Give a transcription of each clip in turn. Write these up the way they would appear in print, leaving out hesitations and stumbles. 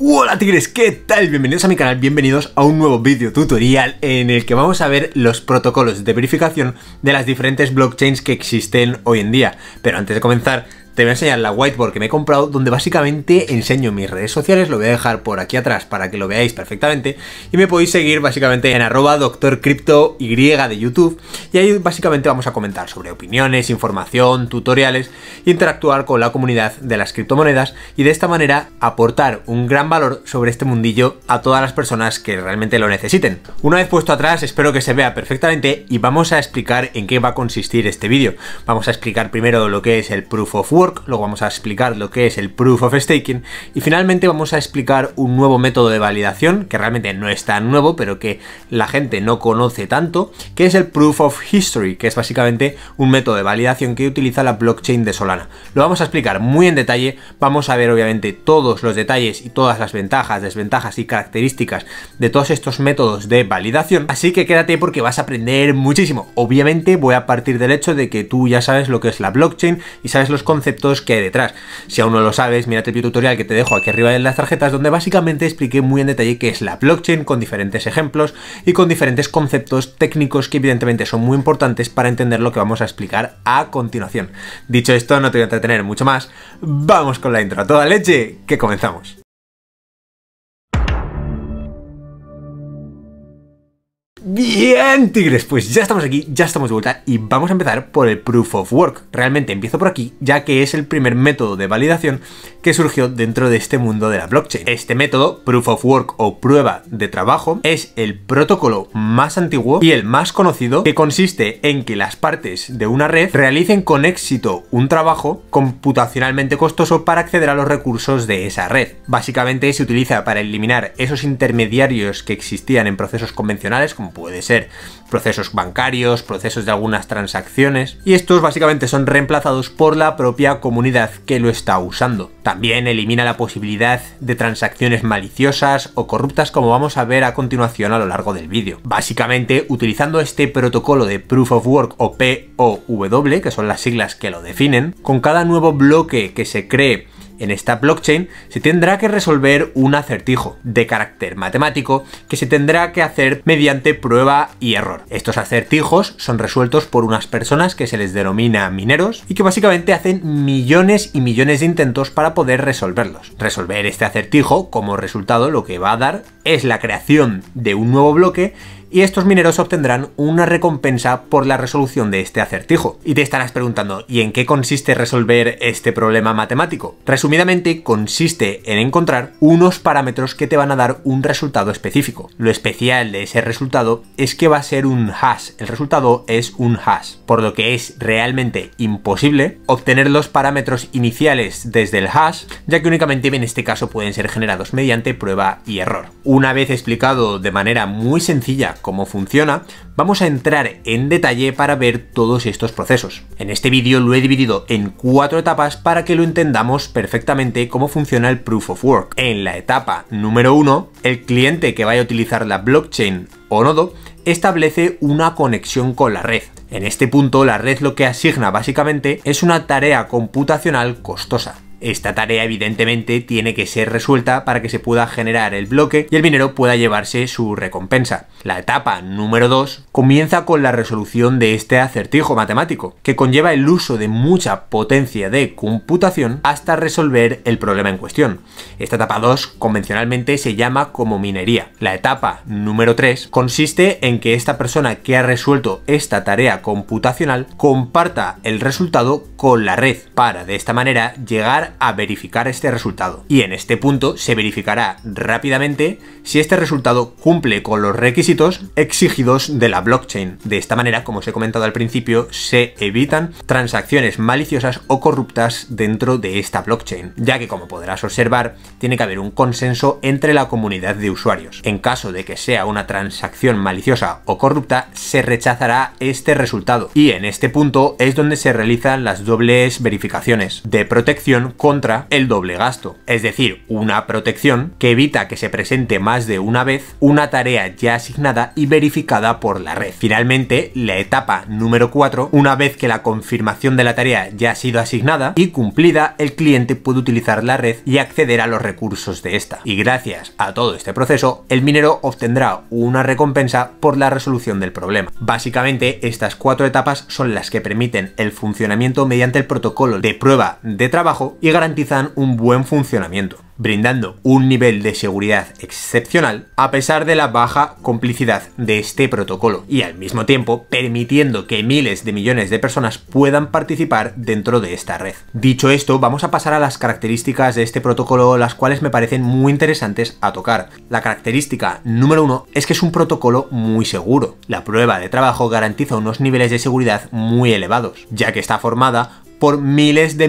Hola tigres, ¿qué tal? Bienvenidos a mi canal, bienvenidos a un nuevo vídeo tutorial en el que vamos a ver los protocolos de verificación de las diferentes blockchains que existen hoy en día. Pero antes de comenzar, te voy a enseñar la whiteboard que me he comprado, donde básicamente enseño mis redes sociales. Lo voy a dejar por aquí atrás para que lo veáis perfectamente y me podéis seguir básicamente en @doctorcryptoy de YouTube, y ahí básicamente vamos a comentar sobre opiniones, información, tutoriales, interactuar con la comunidad de las criptomonedas y de esta manera aportar un gran valor sobre este mundillo a todas las personas que realmente lo necesiten. Una vez puesto atrás, espero que se vea perfectamente y vamos a explicar en qué va a consistir este vídeo. Vamos a explicar primero lo que es el Proof of Work, luego vamos a explicar lo que es el Proof of Staking y finalmente vamos a explicar un nuevo método de validación que realmente no es tan nuevo pero que la gente no conoce tanto, que es el Proof of History, que es básicamente un método de validación que utiliza la blockchain de Solana. Lo vamos a explicar muy en detalle, vamos a ver obviamente todos los detalles y todas las ventajas, desventajas y características de todos estos métodos de validación, así que quédate porque vas a aprender muchísimo. Obviamente voy a partir del hecho de que tú ya sabes lo que es la blockchain y sabes los conceptos que hay detrás. Si aún no lo sabes, mírate el tutorial que te dejo aquí arriba en las tarjetas, donde básicamente expliqué muy en detalle qué es la blockchain con diferentes ejemplos y con diferentes conceptos técnicos que evidentemente son muy importantes para entender lo que vamos a explicar a continuación. Dicho esto, no te voy a entretener mucho más, vamos con la intro a toda leche, que comenzamos. Bien, tigres, pues ya estamos aquí, ya estamos de vuelta y vamos a empezar por el Proof of Work. Realmente empiezo por aquí, ya que es el primer método de validación que surgió dentro de este mundo de la blockchain. Este método, Proof of Work o prueba de trabajo, es el protocolo más antiguo y el más conocido, que consiste en que las partes de una red realicen con éxito un trabajo computacionalmente costoso para acceder a los recursos de esa red. Básicamente se utiliza para eliminar esos intermediarios que existían en procesos convencionales, como puede ser procesos bancarios, procesos de algunas transacciones, y estos básicamente son reemplazados por la propia comunidad que lo está usando. También elimina la posibilidad de transacciones maliciosas o corruptas, como vamos a ver a continuación a lo largo del vídeo. Básicamente, utilizando este protocolo de Proof of Work o POW, que son las siglas que lo definen, con cada nuevo bloque que se cree en esta blockchain se tendrá que resolver un acertijo de carácter matemático que se tendrá que hacer mediante prueba y error. Estos acertijos son resueltos por unas personas que se les denomina mineros y que básicamente hacen millones y millones de intentos para poder resolverlos. Resolver este acertijo, como resultado, lo que va a dar es la creación de un nuevo bloque, y estos mineros obtendrán una recompensa por la resolución de este acertijo. Y te estarás preguntando, ¿y en qué consiste resolver este problema matemático? Resumidamente, consiste en encontrar unos parámetros que te van a dar un resultado específico. Lo especial de ese resultado es que va a ser un hash, el resultado es un hash, por lo que es realmente imposible obtener los parámetros iniciales desde el hash, ya que únicamente en este caso pueden ser generados mediante prueba y error. Una vez explicado de manera muy sencilla cómo funciona, vamos a entrar en detalle para ver todos estos procesos. En este vídeo lo he dividido en 4 etapas para que lo entendamos perfectamente cómo funciona el Proof of Work. En la etapa número 1, el cliente que vaya a utilizar la blockchain o nodo establece una conexión con la red. En este punto, la red lo que asigna básicamente es una tarea computacional costosa. Esta tarea evidentemente tiene que ser resuelta para que se pueda generar el bloque y el minero pueda llevarse su recompensa. La etapa número 2 comienza con la resolución de este acertijo matemático, que conlleva el uso de mucha potencia de computación hasta resolver el problema en cuestión. Esta etapa 2 convencionalmente se llama como minería. La etapa número 3 consiste en que esta persona que ha resuelto esta tarea computacional comparta el resultado con la red para de esta manera llegar a verificar este resultado, y en este punto se verificará rápidamente si este resultado cumple con los requisitos exigidos de la blockchain. De esta manera, como os he comentado al principio, se evitan transacciones maliciosas o corruptas dentro de esta blockchain, ya que, como podrás observar, tiene que haber un consenso entre la comunidad de usuarios. En caso de que sea una transacción maliciosa o corrupta, se rechazará este resultado, y en este punto es donde se realizan las dobles verificaciones de protección contra el doble gasto, es decir, una protección que evita que se presente más de una vez una tarea ya asignada y verificada por la red. Finalmente, la etapa número 4, una vez que la confirmación de la tarea ya ha sido asignada y cumplida, el cliente puede utilizar la red y acceder a los recursos de esta. Y gracias a todo este proceso, el minero obtendrá una recompensa por la resolución del problema. Básicamente, estas 4 etapas son las que permiten el funcionamiento mediante el protocolo de prueba de trabajo y garantizan un buen funcionamiento, brindando un nivel de seguridad excepcional a pesar de la baja complicidad de este protocolo y al mismo tiempo permitiendo que miles de millones de personas puedan participar dentro de esta red. Dicho esto, vamos a pasar a las características de este protocolo, las cuales me parecen muy interesantes a tocar. La característica número 1 es que es un protocolo muy seguro. La prueba de trabajo garantiza unos niveles de seguridad muy elevados, ya que está formada por miles de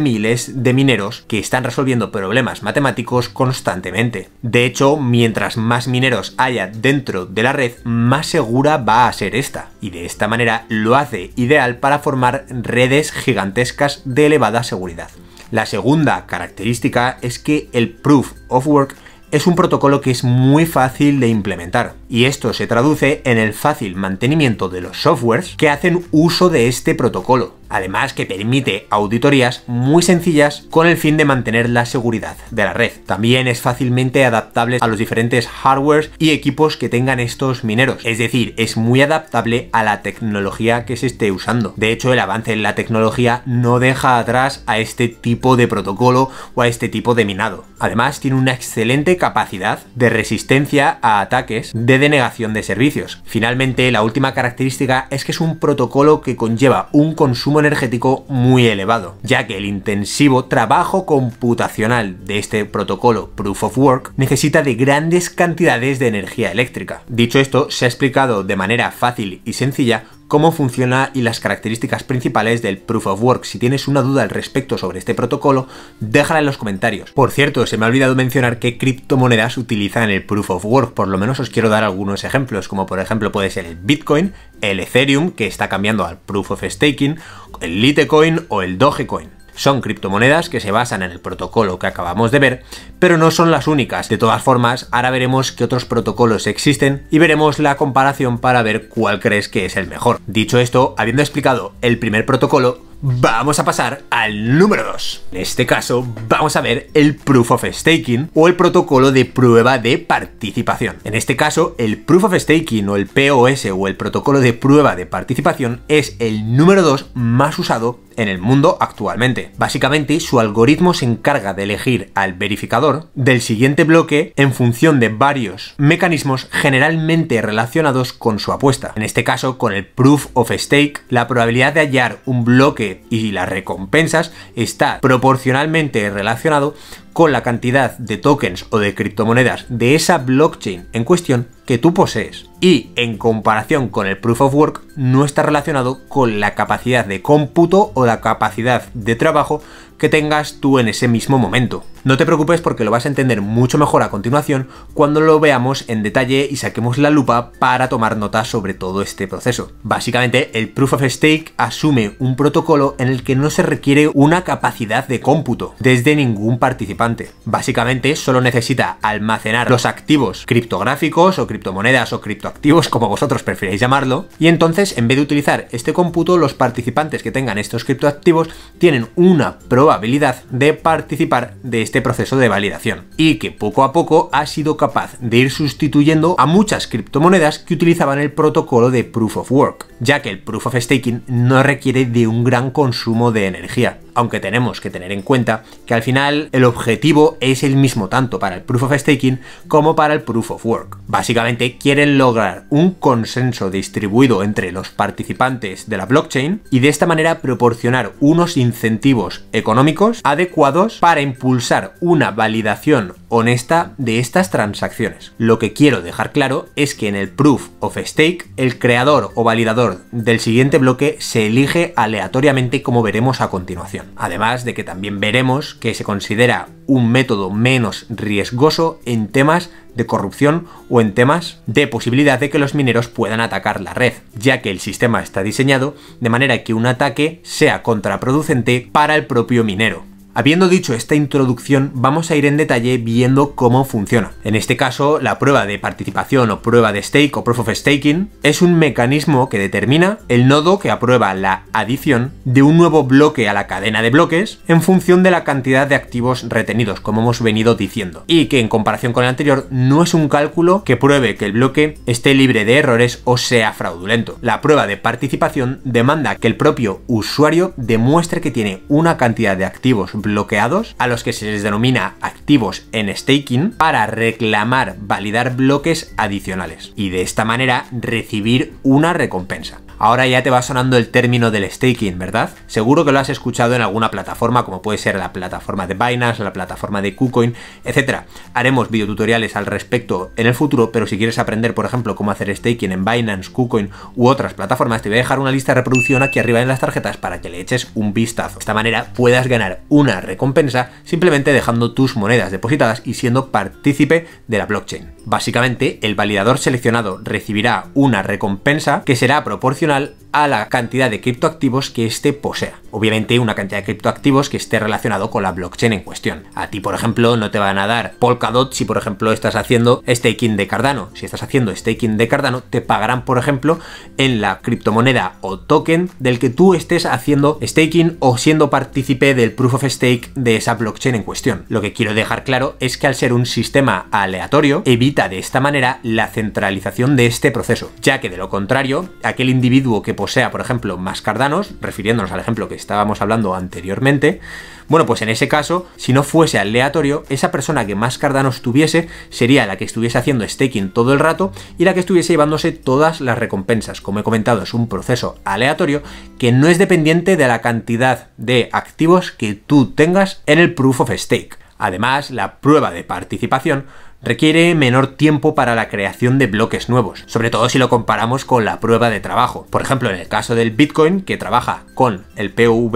mineros que están resolviendo problemas matemáticos constantemente. De hecho, mientras más mineros haya dentro de la red, más segura va a ser esta, y de esta manera lo hace ideal para formar redes gigantescas de elevada seguridad. La segunda característica es que el Proof of Work es un protocolo que es muy fácil de implementar, y esto se traduce en el fácil mantenimiento de los softwares que hacen uso de este protocolo, además que permite auditorías muy sencillas con el fin de mantener la seguridad de la red. También es fácilmente adaptable a los diferentes hardwares y equipos que tengan estos mineros, es decir, es muy adaptable a la tecnología que se esté usando. De hecho, el avance en la tecnología no deja atrás a este tipo de protocolo o a este tipo de minado. Además, tiene una excelente capacidad de resistencia a ataques de denegación de servicios. Finalmente, la última característica es que es un protocolo que conlleva un consumo energético muy elevado, ya que el intensivo trabajo computacional de este protocolo Proof of Work necesita de grandes cantidades de energía eléctrica. Dicho esto, se ha explicado de manera fácil y sencilla cómo funciona y las características principales del Proof of Work. Si tienes una duda al respecto sobre este protocolo, déjala en los comentarios. Por cierto, se me ha olvidado mencionar qué criptomonedas utilizan el Proof of Work, por lo menos os quiero dar algunos ejemplos, como por ejemplo puede ser el Bitcoin, el Ethereum, que está cambiando al Proof of Staking, el Litecoin o el Dogecoin. Son criptomonedas que se basan en el protocolo que acabamos de ver, pero no son las únicas. De todas formas, ahora veremos qué otros protocolos existen y veremos la comparación para ver cuál crees que es el mejor. Dicho esto, habiendo explicado el primer protocolo, vamos a pasar al número 2. En este caso, vamos a ver el Proof of Staking o el protocolo de prueba de participación. En este caso, el Proof of Staking o el POS o el protocolo de prueba de participación es el número 2 más usado en el mundo actualmente. Básicamente, su algoritmo se encarga de elegir al verificador del siguiente bloque en función de varios mecanismos generalmente relacionados con su apuesta. En este caso, con el Proof of Stake, la probabilidad de hallar un bloque y las recompensas está proporcionalmente relacionado con la cantidad de tokens o de criptomonedas de esa blockchain en cuestión que tú posees, y en comparación con el Proof of Work no está relacionado con la capacidad de cómputo o la capacidad de trabajo que tengas tú en ese mismo momento. No te preocupes porque lo vas a entender mucho mejor a continuación cuando lo veamos en detalle y saquemos la lupa para tomar nota sobre todo este proceso. Básicamente, el Proof of Stake asume un protocolo en el que no se requiere una capacidad de cómputo desde ningún participante. Básicamente, solo necesita almacenar los activos criptográficos o criptomonedas o criptoactivos, como vosotros preferéis llamarlo, y entonces, en vez de utilizar este cómputo, los participantes que tengan estos criptoactivos tienen una probabilidad de participar de este proceso de validación, y que poco a poco ha sido capaz de ir sustituyendo a muchas criptomonedas que utilizaban el protocolo de Proof of Work, ya que el Proof of Staking no requiere de un gran consumo de energía, aunque tenemos que tener en cuenta que al final el objetivo es el mismo tanto para el Proof of Staking como para el Proof of Work. Básicamente quieren lograr un consenso distribuido entre los participantes de la blockchain y de esta manera proporcionar unos incentivos económicos adecuados para impulsar una validación honesta de estas transacciones. Lo que quiero dejar claro es que en el Proof of Stake el creador o validador del siguiente bloque se elige aleatoriamente, como veremos a continuación. Además de que también veremos que se considera un método menos riesgoso en temas de corrupción o en temas de posibilidad de que los mineros puedan atacar la red, ya que el sistema está diseñado de manera que un ataque sea contraproducente para el propio minero. Habiendo dicho esta introducción, vamos a ir en detalle viendo cómo funciona. En este caso, la prueba de participación o prueba de stake o Proof of Staking es un mecanismo que determina el nodo que aprueba la adición de un nuevo bloque a la cadena de bloques en función de la cantidad de activos retenidos, como hemos venido diciendo, y que en comparación con el anterior no es un cálculo que pruebe que el bloque esté libre de errores o sea fraudulento. La prueba de participación demanda que el propio usuario demuestre que tiene una cantidad de activos bloqueados, a los que se les denomina activos en staking, para reclamar, validar bloques adicionales y de esta manera recibir una recompensa. Ahora ya te va sonando el término del staking, ¿verdad? Seguro que lo has escuchado en alguna plataforma, como puede ser la plataforma de Binance, la plataforma de KuCoin, etc. Haremos videotutoriales al respecto en el futuro, pero si quieres aprender, por ejemplo, cómo hacer staking en Binance, KuCoin u otras plataformas, te voy a dejar una lista de reproducción aquí arriba en las tarjetas para que le eches un vistazo. De esta manera puedas ganar una recompensa simplemente dejando tus monedas depositadas y siendo partícipe de la blockchain. Básicamente, el validador seleccionado recibirá una recompensa que será proporcional a la cantidad de criptoactivos que éste posea. Obviamente una cantidad de criptoactivos que esté relacionado con la blockchain en cuestión. A ti, por ejemplo, no te van a dar Polkadot si, por ejemplo, estás haciendo staking de Cardano. Si estás haciendo staking de Cardano, te pagarán, por ejemplo, en la criptomoneda o token del que tú estés haciendo staking o siendo partícipe del Proof of Stake de esa blockchain en cuestión. Lo que quiero dejar claro es que al ser un sistema aleatorio, evita de esta manera la centralización de este proceso, ya que de lo contrario, aquel individuo que posea, por ejemplo, más cardanos, refiriéndonos al ejemplo que estábamos hablando anteriormente, bueno, pues en ese caso, si no fuese aleatorio, esa persona que más cardanos tuviese sería la que estuviese haciendo staking todo el rato y la que estuviese llevándose todas las recompensas. Como he comentado, es un proceso aleatorio que no es dependiente de la cantidad de activos que tú tengas en el Proof of Stake. Además, la prueba de participación requiere menor tiempo para la creación de bloques nuevos, sobre todo si lo comparamos con la prueba de trabajo. Por ejemplo, en el caso del Bitcoin, que trabaja con el POW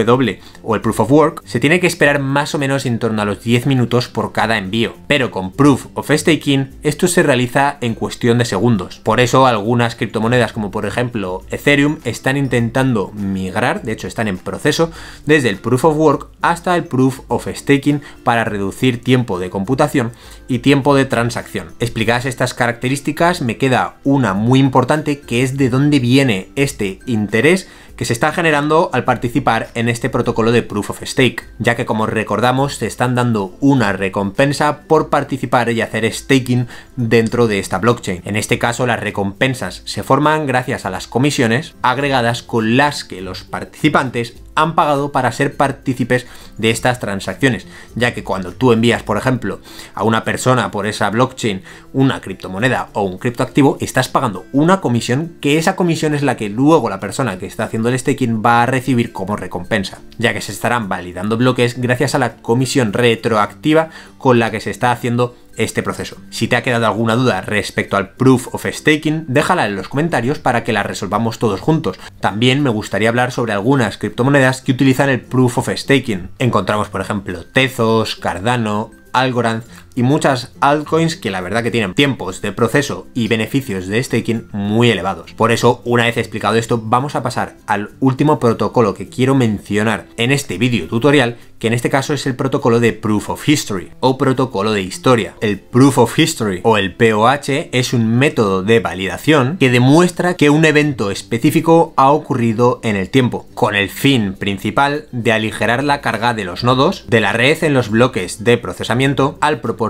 o el Proof of Work, se tiene que esperar más o menos en torno a los 10 minutos por cada envío, pero con Proof of Staking esto se realiza en cuestión de segundos. Por eso algunas criptomonedas, como por ejemplo Ethereum, están intentando migrar, de hecho están en proceso, desde el Proof of Work hasta el Proof of Staking para reducir tiempo de computación y tiempo de transacción. Explicadas estas características, me queda una muy importante, que es de dónde viene este interés que se está generando al participar en este protocolo de Proof of Stake, ya que, como recordamos, se están dando una recompensa por participar y hacer staking dentro de esta blockchain. En este caso, las recompensas se forman gracias a las comisiones agregadas con las que los participantes han pagado para ser partícipes de estas transacciones, ya que cuando tú envías, por ejemplo, a una persona por esa blockchain una criptomoneda o un criptoactivo, estás pagando una comisión, que esa comisión es la que luego la persona que está haciendo el staking va a recibir como recompensa, ya que se estarán validando bloques gracias a la comisión retroactiva con la que se está haciendo este proceso. Si te ha quedado alguna duda respecto al Proof of Staking, déjala en los comentarios para que la resolvamos todos juntos. También me gustaría hablar sobre algunas criptomonedas que utilizan el Proof of Staking. Encontramos, por ejemplo, Tezos, Cardano, Algorand y muchas altcoins que la verdad que tienen tiempos de proceso y beneficios de staking muy elevados. Por eso, una vez explicado esto, vamos a pasar al último protocolo que quiero mencionar en este vídeo tutorial, que en este caso es el protocolo de Proof of History o protocolo de historia. El Proof of History o el POH es un método de validación que demuestra que un evento específico ha ocurrido en el tiempo, con el fin principal de aligerar la carga de los nodos de la red en los bloques de procesamiento al proporcionar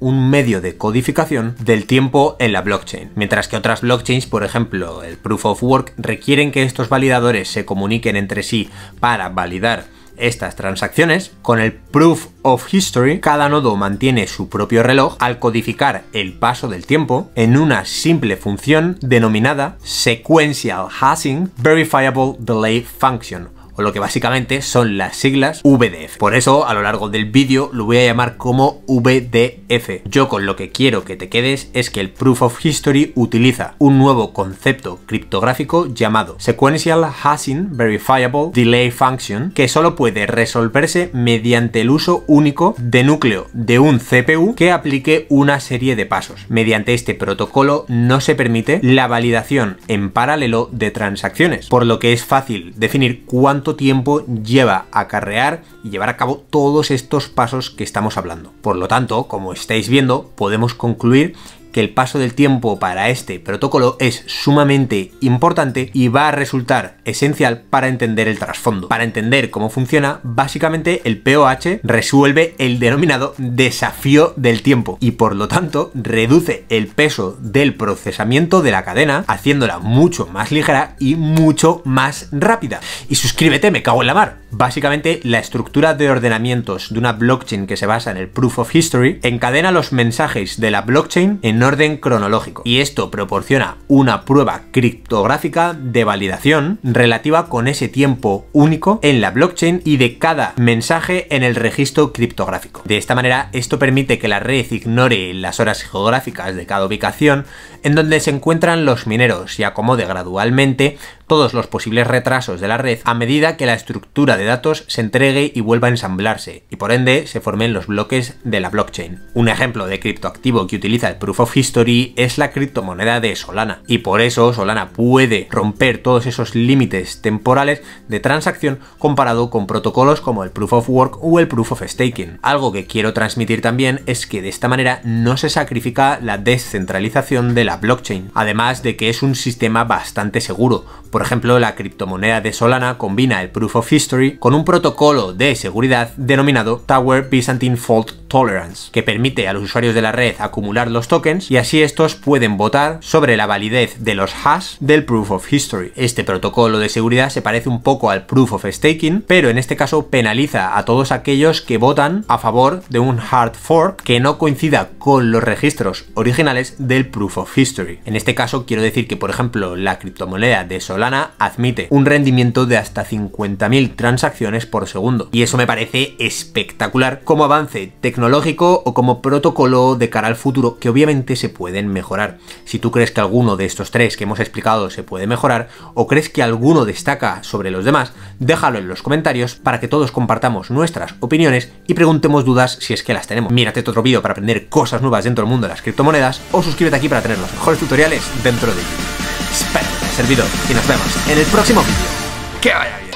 un medio de codificación del tiempo en la blockchain. Mientras que otras blockchains, por ejemplo el Proof of Work, requieren que estos validadores se comuniquen entre sí para validar estas transacciones, con el Proof of History cada nodo mantiene su propio reloj al codificar el paso del tiempo en una simple función denominada Sequential Hashing Verifiable Delay Function, o lo que básicamente son las siglas VDF. Por eso, a lo largo del vídeo lo voy a llamar como VDF. Yo con lo que quiero que te quedes es que el Proof of History utiliza un nuevo concepto criptográfico llamado Sequential Hashing Verifiable Delay Function, que solo puede resolverse mediante el uso único de núcleo de un CPU que aplique una serie de pasos. Mediante este protocolo no se permite la validación en paralelo de transacciones, por lo que es fácil definir cuánto cuánto tiempo lleva acarrear y llevar a cabo todos estos pasos que estamos hablando. Por lo tanto, como estáis viendo, podemos concluir que el paso del tiempo para este protocolo es sumamente importante y va a resultar esencial para entender el trasfondo. Para entender cómo funciona, básicamente el POH resuelve el denominado desafío del tiempo y por lo tanto reduce el peso del procesamiento de la cadena, haciéndola mucho más ligera y mucho más rápida. Y suscríbete, me cago en la mar. Básicamente, la estructura de ordenamientos de una blockchain que se basa en el Proof of History encadena los mensajes de la blockchain en orden cronológico, y esto proporciona una prueba criptográfica de validación relativa con ese tiempo único en la blockchain y de cada mensaje en el registro criptográfico. De esta manera, esto permite que la red ignore las horas geográficas de cada ubicación en donde se encuentran los mineros y acomode gradualmente todos los posibles retrasos de la red a medida que la estructura de datos se entregue y vuelva a ensamblarse, y por ende se formen los bloques de la blockchain. Un ejemplo de criptoactivo que utiliza el Proof of History es la criptomoneda de Solana, y por eso Solana puede romper todos esos límites temporales de transacción comparado con protocolos como el Proof of Work o el Proof of Staking. Algo que quiero transmitir también es que de esta manera no se sacrifica la descentralización de la blockchain, además de que es un sistema bastante seguro. Por ejemplo, la criptomoneda de Solana combina el Proof of History con un protocolo de seguridad denominado Tower Byzantine Fault Tolerance, que permite a los usuarios de la red acumular los tokens y así estos pueden votar sobre la validez de los hash del Proof of History. Este protocolo de seguridad se parece un poco al Proof of Staking, pero en este caso penaliza a todos aquellos que votan a favor de un hard fork que no coincida con los registros originales del Proof of History. En este caso quiero decir que, por ejemplo, la criptomoneda de Solana admite un rendimiento de hasta 50.000 transacciones por segundo, y eso me parece espectacular como avance tecnológico o como protocolo de cara al futuro, que obviamente se pueden mejorar. Si tú crees que alguno de estos tres que hemos explicado se puede mejorar, o crees que alguno destaca sobre los demás, déjalo en los comentarios para que todos compartamos nuestras opiniones y preguntemos dudas si es que las tenemos. Mírate otro vídeo para aprender cosas nuevas dentro del mundo de las criptomonedas, o suscríbete aquí para tener los mejores tutoriales dentro de YouTube. Espero que te haya servido y nos vemos en el próximo vídeo. ¡Que vaya bien!